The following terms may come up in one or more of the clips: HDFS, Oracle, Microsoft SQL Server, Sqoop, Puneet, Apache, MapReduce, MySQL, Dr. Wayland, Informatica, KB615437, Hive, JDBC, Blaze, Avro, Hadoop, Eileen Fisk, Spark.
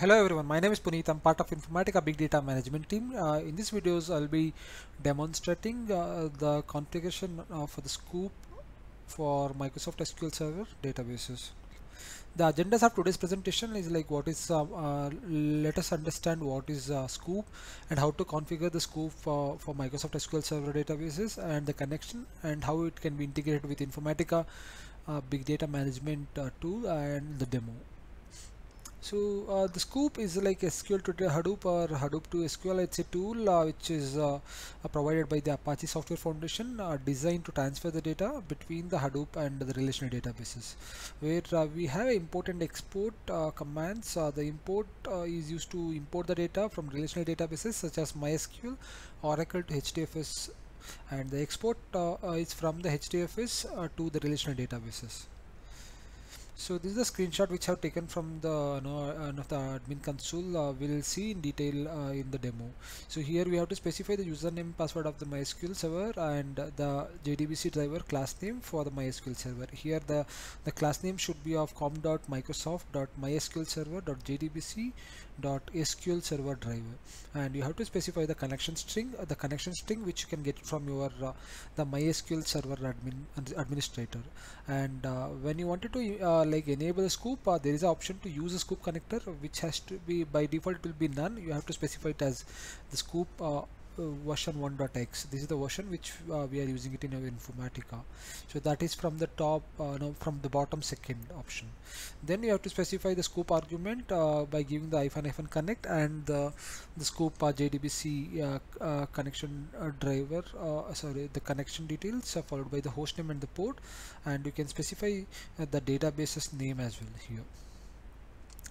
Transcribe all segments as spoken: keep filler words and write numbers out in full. Hello everyone, my name is Puneet. I'm part of Informatica Big Data Management team. Uh, in this videos, I'll be demonstrating uh, the configuration uh, for the Sqoop for Microsoft S Q L Server databases. The agendas of today's presentation is like what is, uh, uh, let us understand what is uh, Sqoop and how to configure the Sqoop for, for Microsoft S Q L Server databases and the connection and how it can be integrated with Informatica uh, Big Data Management uh, tool and the demo. So uh, the Sqoop is like S Q L to Hadoop or Hadoop to S Q L. It's a tool uh, which is uh, provided by the Apache Software Foundation, uh, designed to transfer the data between the Hadoop and the relational databases, where uh, we have import and export uh, commands. Uh, the import uh, is used to import the data from relational databases such as MySQL, Oracle to H D F S, and the export uh, is from the H D F S uh, to the relational databases. So this is a screenshot which I have taken from the, you know, uh, the admin console. Uh, we'll see in detail uh, in the demo. So here we have to specify the username, password of the MySQL server and the J D B C driver class name for the MySQL server. Here the the class name should be of com dot microsoft dot mysqlserver dot jdbc dot sql server driver, and you have to specify the connection string. Uh, the connection string which you can get from your uh, the MySQL server admin administrator. And uh, when you wanted to uh, like enable the Sqoop, uh, there is an option to use a Sqoop connector, which has to be by default it will be none. You have to specify it as the Sqoop uh, version one dot x. This is the version which uh, we are using it in our Informatica. So that is from the top, uh, no, from the bottom second option. Then you have to specify the Sqoop argument uh, by giving the hyphen hyphen connect and the, the Sqoop uh, J D B C uh, uh, connection uh, driver, uh, sorry, the connection details uh, followed by the host name and the port, and you can specify uh, the database's name as well here.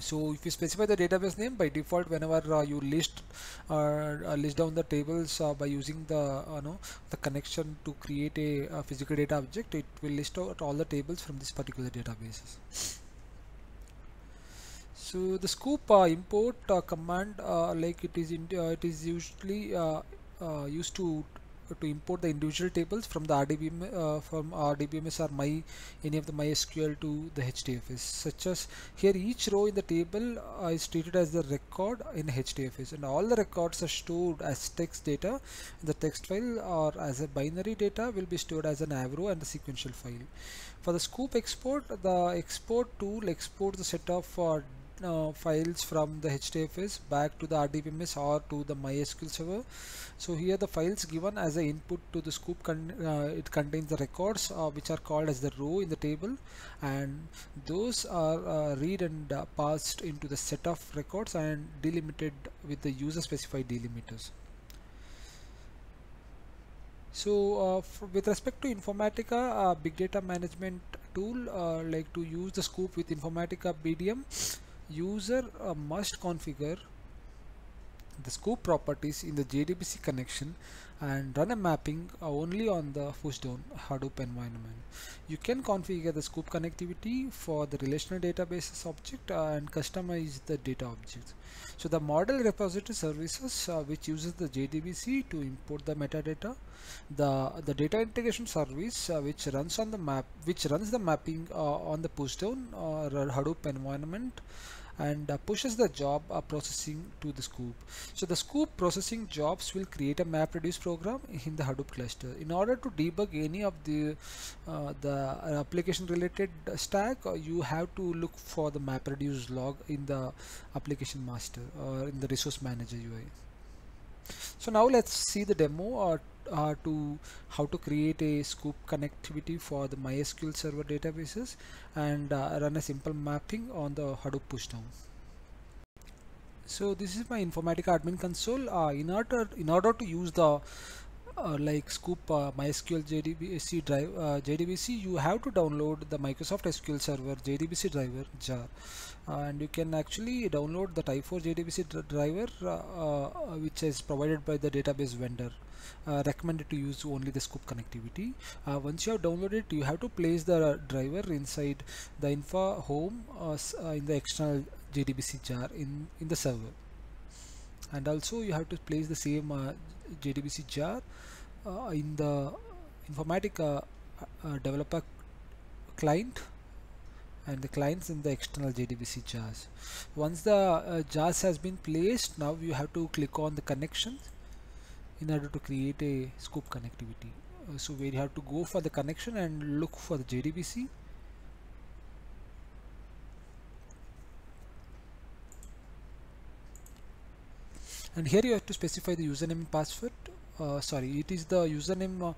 So if you specify the database name, by default whenever uh, you list uh, list down the tables uh, by using the uh, no, the connection to create a, a physical data object, it will list out all the tables from this particular databases. So the Sqoop uh, import uh, command, uh, like it is in, uh, it is usually uh, uh, used to to import the individual tables from the R D B M S, uh, from R D B M S or my any of the MySQL to the H D F S, such as here each row in the table uh, is treated as the record in H D F S, and all the records are stored as text data in the text file, or as a binary data will be stored as an avro and the sequential file. For the Sqoop export, the export tool exports the set of uh, Uh, files from the H D F S back to the R D B M S or to the MySQL server. So here the files given as an input to the Sqoop, con uh, it contains the records uh, which are called as the row in the table, and those are uh, read and uh, passed into the set of records and delimited with the user specified delimiters. So uh, with respect to Informatica uh, Big Data Management tool, uh, like to use the Sqoop with Informatica B D M, user uh, must configure the Sqoop properties in the J D B C connection and run a mapping uh, only on the pushdown Hadoop environment. You can configure the Sqoop connectivity for the relational databases object uh, and customize the data objects. So the model repository services uh, which uses the J D B C to import the metadata, the the data integration service uh, which runs on the map, which runs the mapping uh, on the pushdown or Hadoop environment, and uh, pushes the job uh, processing to the Sqoop. So the Sqoop processing jobs will create a MapReduce program in the Hadoop cluster. In order to debug any of the uh, the application related stack, you have to look for the MapReduce log in the application master or in the resource manager U I. So now let's see the demo or uh, to how to create a Sqoop connectivity for the MySQL server databases and uh, run a simple mapping on the Hadoop pushdown. So this is my Informatica admin console. Uh, in order in order to use the Uh, like Sqoop uh, MySQL J D B C drive uh, J D B C, you have to download the Microsoft S Q L Server J D B C driver jar, uh, and you can actually download the Type four J D B C driver uh, uh, which is provided by the database vendor. Uh, recommended to use only the Sqoop connectivity. Uh, once you have downloaded it, you have to place the driver inside the info home uh, in the external J D B C jar in in the server, and also you have to place the same uh, J D B C jar uh, in the Informatica uh, developer client and the clients in the external J D B C jars. Once the uh, jars has been placed, now you have to click on the connections in order to create a Sqoop connectivity. Uh, so we have to go for the connection and look for the J D B C. And here you have to specify the username and password. Uh, sorry, it is the username, uh,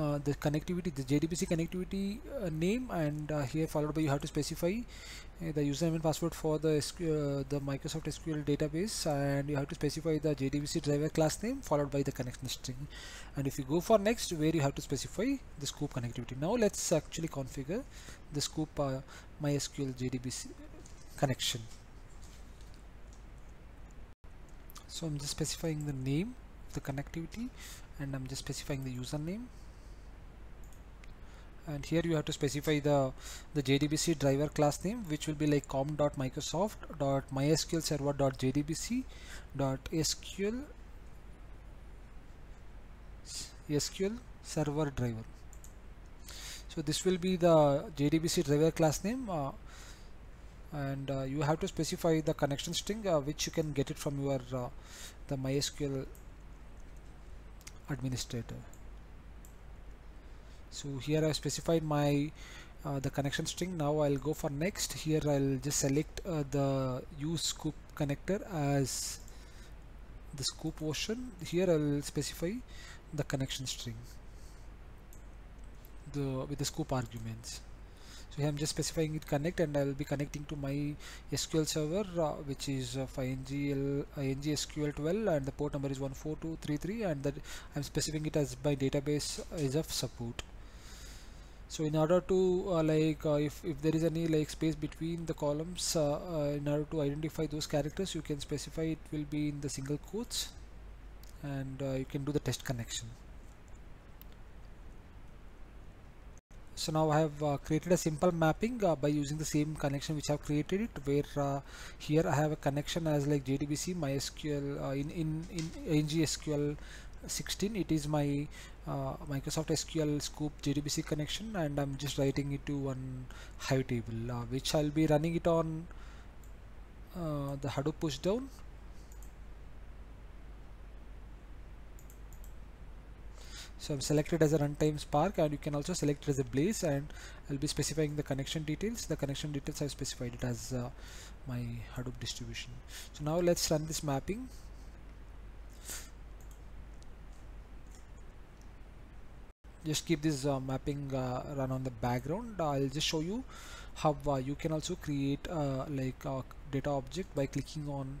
uh, the connectivity, the J D B C connectivity uh, name, and uh, here followed by you have to specify uh, the username and password for the uh, the Microsoft S Q L database, and you have to specify the J D B C driver class name followed by the connection string. And if you go for next, where you have to specify the Sqoop connectivity. Now let's actually configure the Sqoop uh, MySQL J D B C connection. So I'm just specifying the name, the connectivity, and I'm just specifying the username, and here you have to specify the the J D B C driver class name, which will be like com dot microsoft dot mysql server dot jdbc dot sql server driver. So this will be the J D B C driver class name, uh, and uh, you have to specify the connection string, uh, which you can get it from your uh, the MySQL administrator. So here I specified my uh, the connection string. Now I'll go for next. Here I'll just select uh, the use Sqoop connector as the Sqoop version. Here I'll specify the connection string the with the Sqoop arguments. So here I'm just specifying it connect, and I will be connecting to my S Q L server, uh, which is uh, F N G L S Q L twelve, and the port number is one four two three three, and that I'm specifying it as by database is of support. So in order to uh, like uh, if, if there is any like space between the columns, uh, uh, in order to identify those characters, you can specify it will be in the single quotes, and uh, you can do the test connection. So now I have uh, created a simple mapping uh, by using the same connection which I have created it, where uh, here I have a connection as like J D B C MySQL uh, in in in A N G S Q L sixteen. It is my uh, Microsoft S Q L Sqoop J D B C connection, and I'm just writing it to one Hive table, uh, which I'll be running it on uh, the Hadoop pushdown. So I'm selected as a runtime Spark, and you can also select it as a Blaze, and I'll be specifying the connection details. The connection details I've specified it as uh, my Hadoop distribution. So now let's run this mapping. Just keep this uh, mapping uh, run on the background. Uh, I'll just show you how uh, you can also create uh, like a data object by clicking on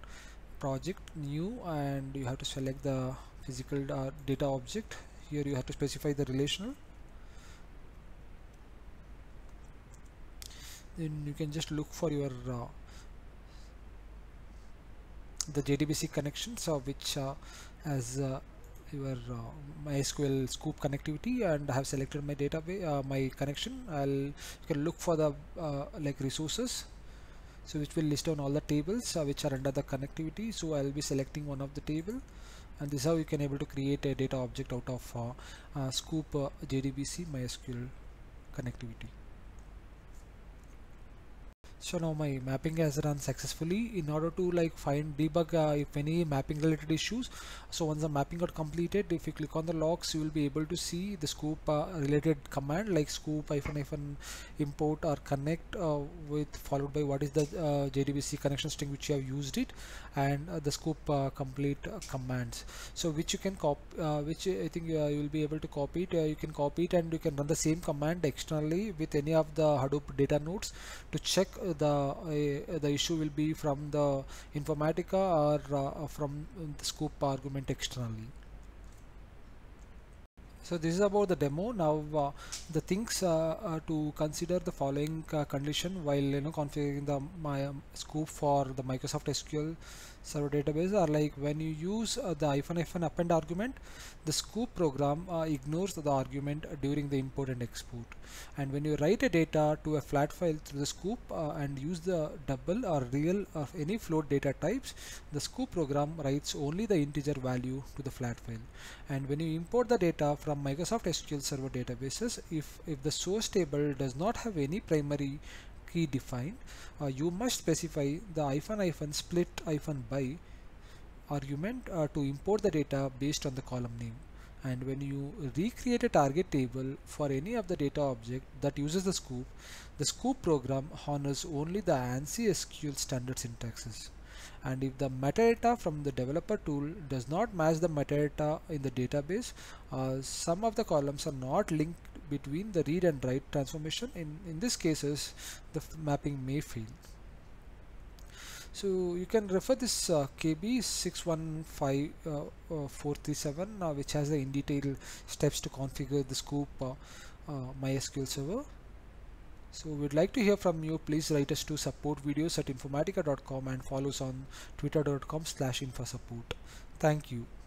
project new, and you have to select the physical uh, data object. Here you have to specify the relational. Then you can just look for your uh, the J D B C connections, uh, which uh, has uh, your uh, MySQL Sqoop connectivity, and I have selected my database, uh, my connection. I'll you can look for the uh, like resources, so which will list down all the tables uh, which are under the connectivity. So I'll be selecting one of the table. And this is how you can able to create a data object out of uh, uh, Sqoop uh, J D B C MySQL connectivity. So now my mapping has run successfully. In order to like find debug uh, if any mapping related issues, so once the mapping got completed, if you click on the logs, you will be able to see the Sqoop uh, related command like Sqoop hyphen hyphen import or connect uh, with followed by what is the uh, J D B C connection string which you have used it, and uh, the Sqoop uh, complete uh, commands, so which you can copy, uh, which I think uh, you will be able to copy it. Uh, you can copy it, and you can run the same command externally with any of the Hadoop data nodes to check the uh, the issue will be from the Informatica or uh, from the Sqoop argument externally. So this is about the demo. Now uh, the things uh, uh, to consider the following uh, condition while you know configuring the my um, Sqoop for the Microsoft S Q L Server database are like when you use uh, the hyphen hyphen append argument, the Sqoop program uh, ignores the argument during the import and export. And when you write a data to a flat file through the Sqoop uh, and use the double or real or any float data types, the Sqoop program writes only the integer value to the flat file. And when you import the data from Microsoft S Q L Server databases, if, if the source table does not have any primary key defined, uh, you must specify the hyphen hyphen split hyphen by argument uh, to import the data based on the column name. And when you recreate a target table for any of the data object that uses the Sqoop, the Sqoop program honors only the ANSI S Q L standard syntaxes. And if the metadata from the developer tool does not match the metadata in the database, uh, some of the columns are not linked between the read and write transformation. In, in these cases, the mapping may fail. So you can refer this uh, K B six one five four three seven, uh, which has the in detail steps to configure the Sqoop uh, uh, MySQL Server. So we'd like to hear from you. Please write us to support videos at informatica dot com and follow us on twitter dot com slash info support. Thank you.